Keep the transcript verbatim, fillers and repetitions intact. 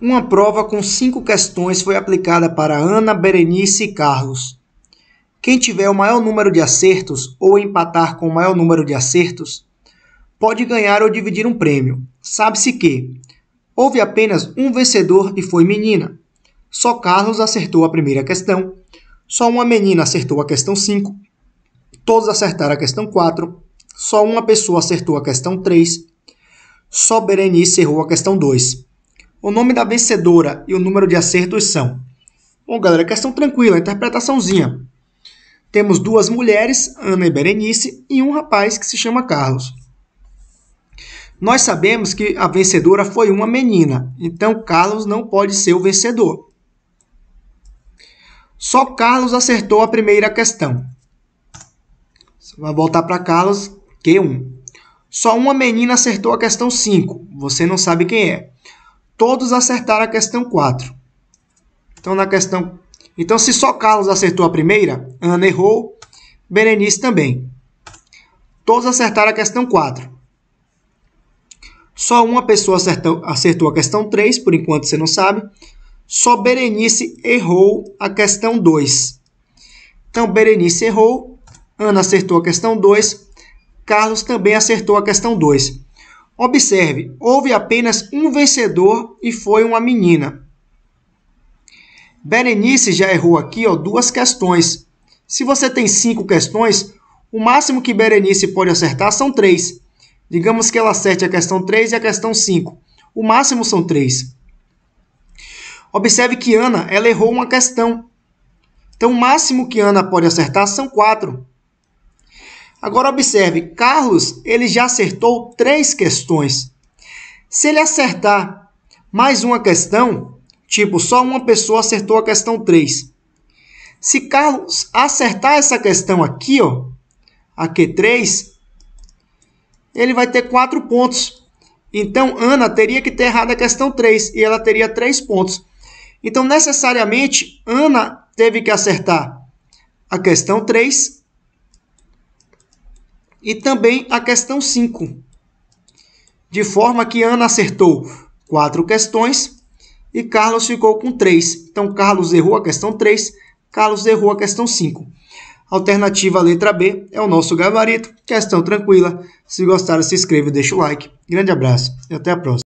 Uma prova com cinco questões foi aplicada para Ana, Berenice e Carlos. Quem tiver o maior número de acertos ou empatar com o maior número de acertos, pode ganhar ou dividir um prêmio. Sabe-se que houve apenas um vencedor e foi menina. Só Carlos acertou a primeira questão. Só uma menina acertou a questão cinco. Todos acertaram a questão quatro. Só uma pessoa acertou a questão três. Só Berenice errou a questão dois. O nome da vencedora e o número de acertos são... Bom, galera, questão tranquila, interpretaçãozinha. Temos duas mulheres, Ana e Berenice, e um rapaz que se chama Carlos. Nós sabemos que a vencedora foi uma menina, então Carlos não pode ser o vencedor. Só Carlos acertou a primeira questão. Você vai voltar para Carlos, Q um. Só uma menina acertou a questão cinco, você não sabe quem é. Todos acertaram a questão quatro. Então, na questão... então, se só Carlos acertou a primeira, Ana errou, Berenice também. Todos acertaram a questão quatro. Só uma pessoa acertou, acertou a questão três, por enquanto você não sabe. Só Berenice errou a questão dois. Então, Berenice errou, Ana acertou a questão dois, Carlos também acertou a questão dois. Observe, houve apenas um vencedor e foi uma menina. Berenice já errou aqui, ó, duas questões. Se você tem cinco questões, o máximo que Berenice pode acertar são três. Digamos que ela acerte a questão três e a questão cinco. O máximo são três. Observe que Ana, ela errou uma questão. Então, o máximo que Ana pode acertar são quatro. Agora, observe, Carlos, ele já acertou três questões. Se ele acertar mais uma questão, tipo, só uma pessoa acertou a questão três. Se Carlos acertar essa questão aqui, ó, a Q três, ele vai ter quatro pontos. Então, Ana teria que ter errado a questão três e ela teria três pontos. Então, necessariamente, Ana teve que acertar a questão três e também a questão cinco. De forma que Ana acertou quatro questões e Carlos ficou com três. Então, Carlos errou a questão três, Carlos errou a questão cinco. Alternativa letra B é o nosso gabarito. Questão tranquila. Se gostaram, se inscreva e deixa o like. Grande abraço e até a próxima.